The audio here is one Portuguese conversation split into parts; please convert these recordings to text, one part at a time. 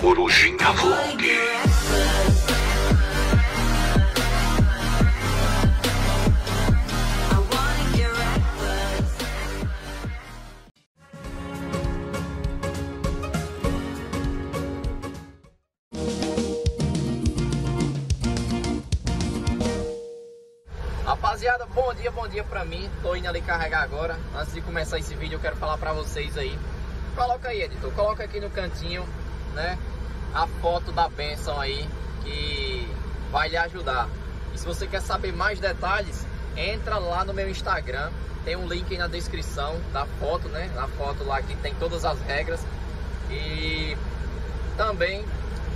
Corujinha Vlog. Rapaziada, bom dia pra mim. Tô indo ali carregar agora. Antes de começar esse vídeo, eu quero falar pra vocês aí. Coloca aí, editor, coloca aqui no cantinho, né, a foto da bênção aí, que vai lhe ajudar. E se você quer saber mais detalhes, entra lá no meu Instagram, tem um link aí na descrição da foto, né, na foto lá que tem todas as regras, e também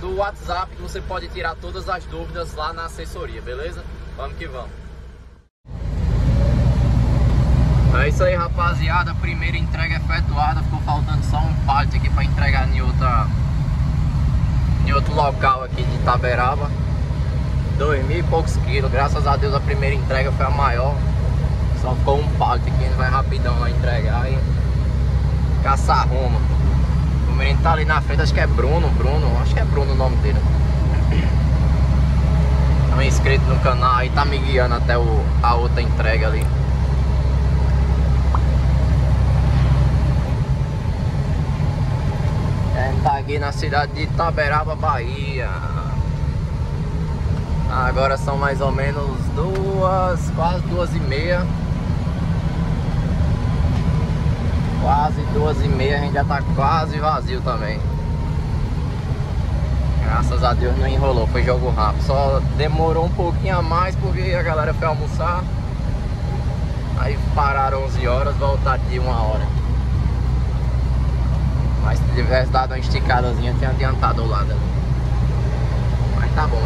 do WhatsApp, que você pode tirar todas as dúvidas lá na assessoria, beleza? Vamos que vamos. É isso aí, rapaziada, primeira entrega efetuada, ficou faltando só um pallet aqui para entregar em outro local aqui de Itaberaba. 2000 e poucos quilos, graças a Deus a primeira entrega foi a maior. Só ficou um pallet aqui, a gente vai rapidão lá entregar e caçar rumo. O menino tá ali na frente, acho que é Bruno o nome dele. É um inscrito no canal aí, tá me guiando até a outra entrega ali. Tá aqui na cidade de Itaberaba, Bahia. Agora são mais ou menos quase 2h30. A gente já tá quase vazio também. Graças a Deus não enrolou, foi jogo rápido. Só demorou um pouquinho a mais porque a galera foi almoçar. Aí pararam 11 horas, voltaram de 1 hora. Mas se tivesse dado uma esticadazinha, tinha adiantado o lado ali. Mas tá bom.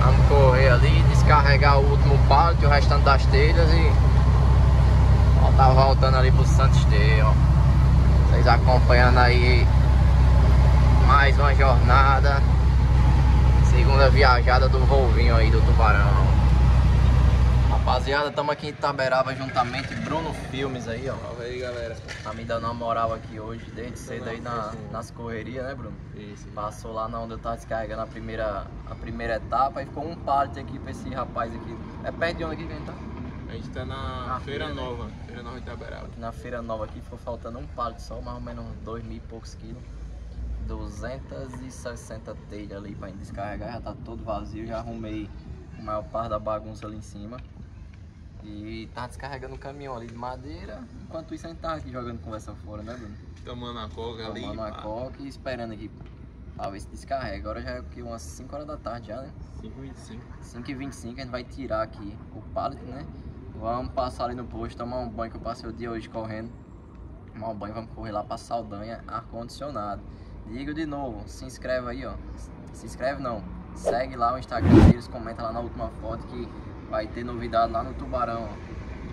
Vamos correr ali, descarregar o último pallet, o restante das telhas e... ó, tá voltando ali pro Santos T, ó. Vocês acompanhando aí mais uma jornada. Segunda viajada do Volvinho aí, do Tubarão. Rapaziada, estamos aqui em Itaberaba juntamente, Bruno Filmes aí, ó. Salve aí, galera. Tá me dando uma moral aqui hoje, desde cedo aí nas correrias, né, Bruno? Isso. Passou lá na onde eu tava descarregando a primeira etapa e ficou um pallet aqui pra esse rapaz aqui. É perto de onde aqui que a gente tá? A gente tá na Feira Nova, né? Feira Nova de Itaberaba. Na Feira Nova aqui ficou faltando um pallet só, mais ou menos 2000 e poucos quilos. 260 telhas ali pra gente descarregar, já tá todo vazio, já arrumei a maior parte da bagunça ali em cima. E tá descarregando o caminhão ali de madeira. Enquanto isso a gente tá aqui jogando conversa fora, né, Bruno? Tomando a coca ali. Tomando a coca e esperando aqui pra ver se descarrega. Agora já é aqui umas 5 horas da tarde já, né? 5h25. 5h25 a gente vai tirar aqui o pallet, né? Vamos passar ali no posto, tomar um banho, que eu passei o dia hoje correndo. Tomar um banho, vamos correr lá pra Saldanha Ar Condicionado. Digo de novo, se inscreve aí, ó. Se inscreve não. Segue lá o Instagram deles, comenta lá na última foto que... vai ter novidade lá no Tubarão.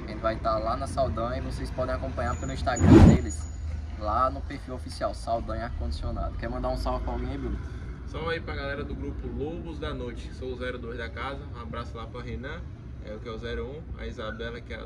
A gente vai estar lá na Saldanha e vocês podem acompanhar pelo Instagram deles, lá no perfil oficial, Saldanha Ar Condicionado. Quer mandar um salve pra alguém, Bruno? Salve aí pra galera do Grupo Lobos da Noite. Sou o 02 da casa. Um abraço lá pra Renan, que é o 01. A Isabela, que é a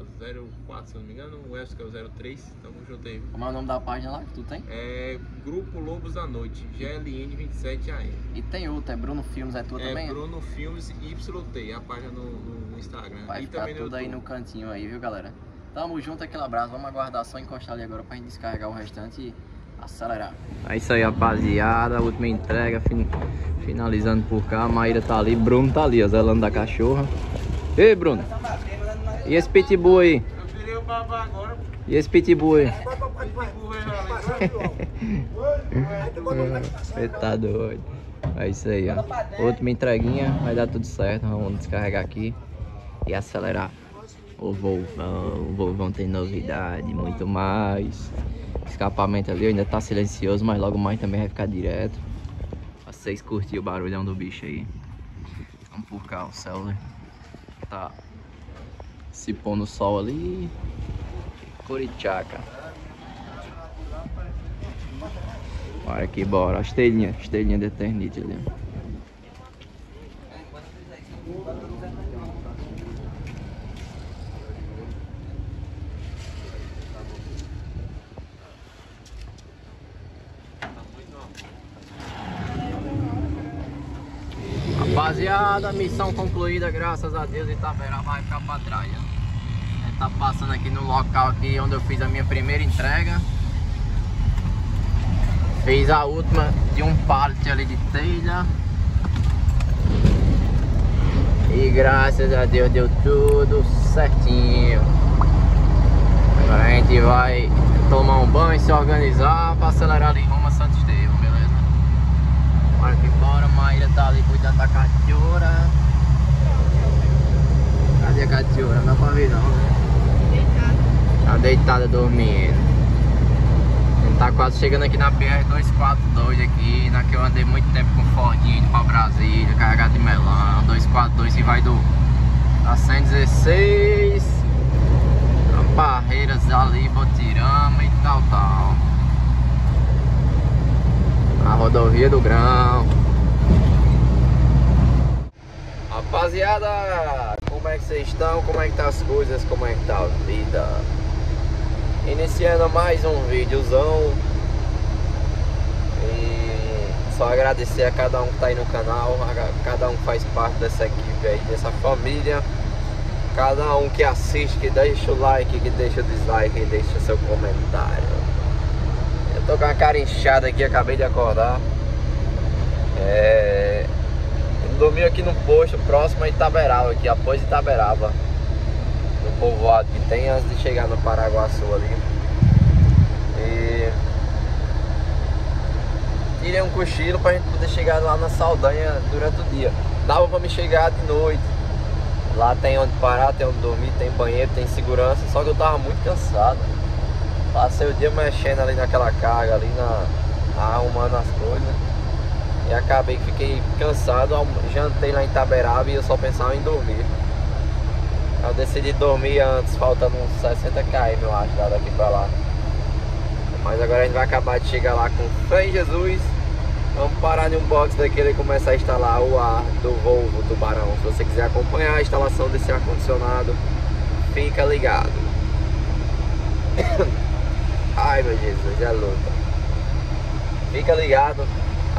04, se não me engano. O Elcio, que é o 03. Tamo junto aí. Como é o nome da página lá que tu tem? É Grupo Lobos da Noite, GLN27AM. E tem outra, é Bruno Filmes, é tua também? É Bruno Filmes YT, a página no Instagram. Vai ficar tudo aí no cantinho aí, viu, galera? Tamo junto, aquele abraço. Vamos aguardar só encostar ali agora pra gente descarregar o restante e acelerar. É isso aí, rapaziada. Última entrega, finalizando por cá. A Maíra tá ali, Bruno tá ali, ó, zelando da cachorra. Ei, Bruno, e esse pitbull aí? Eu virei o babá agora. E esse pitbull aí? Você tá doido. É isso aí, ó. Última entreguinha, vai dar tudo certo. Vamos descarregar aqui e acelerar. O Volvão tem novidade, muito mais. Escapamento ali ainda tá silencioso, mas logo mais também vai ficar direto. Vocês curtiram o barulhão do bicho aí. Vamos por cá, o céu, né? Tá se pondo o sol ali. Coritiaca. Bora aqui, bora. As telhinhas, de eternite ali. Rapaziada, missão concluída, graças a Deus. Itaberaba vai ficar pra trás. A gente tá passando aqui no local aqui onde eu fiz a minha primeira entrega. Fiz a última de um pallet ali de telha. E graças a Deus deu tudo certinho. Agora a gente vai tomar um banho, se organizar pra acelerar ali em Roma Santo Estevão, beleza? Bora que bora, Maíra tá ali cuidando da cachorra. Cadê a cachorra? Não dá pra ver não, né? Deitada. Tá deitada dormindo. A gente tá quase chegando aqui na BR242 aqui, na que eu andei muito tempo com Fordinho pra Brasília, carregado de melão, 242 que vai do a 116, a Barreiras ali, Botirama e tal. A rodovia do Grão. Rapaziada, como é que vocês estão? Como é que tá as coisas? Como é que tá a vida? Iniciando mais um videozão. E só agradecer a cada um que tá aí no canal. Cada um que faz parte dessa equipe aí, dessa família. Cada um que assiste, que deixa o like, que deixa o dislike, que deixa seu comentário. Eu tô com a cara inchada aqui, acabei de acordar. Dormi aqui no posto próximo a Itaberaba, aqui após Itaberaba, no povoado que tem antes de chegar no Paraguaçu ali. E tirei um cochilo pra gente poder chegar lá na Saldanha durante o dia. Dava pra me chegar de noite. Lá tem onde parar, tem onde dormir, tem banheiro, tem segurança. Só que eu tava muito cansado. Passei o dia mexendo ali naquela carga, ali arrumando as coisas. E acabei que fiquei cansado, jantei lá em Itaberaba e eu só pensava em dormir. Eu decidi dormir antes, faltando uns 60 km, eu acho, daqui pra lá. Mas agora a gente vai acabar de chegar lá com fé em Jesus. Vamos parar em um box daquele e começar a instalar o ar do Volvo Tubarão. Se você quiser acompanhar a instalação desse ar-condicionado, fica ligado. Ai meu Jesus, é luta. Fica ligado,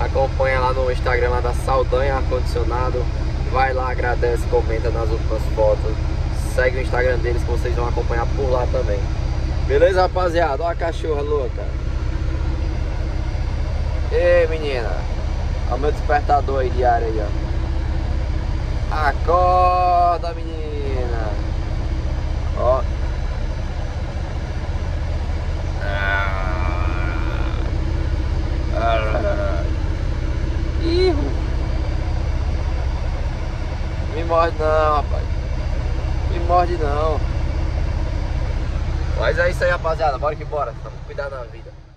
acompanha lá no Instagram lá da Saldanha Ar Condicionado. Vai lá, agradece, comenta nas últimas fotos. Segue o Instagram deles que vocês vão acompanhar por lá também. Beleza, rapaziada? Olha a cachorra louca. Ei menina, olha o meu despertador aí diário aí, ó. Acorda menina. Ó. Me morde não, rapaz. Me morde não. Mas é isso aí, rapaziada, bora que bora. Tamo cuidado na vida.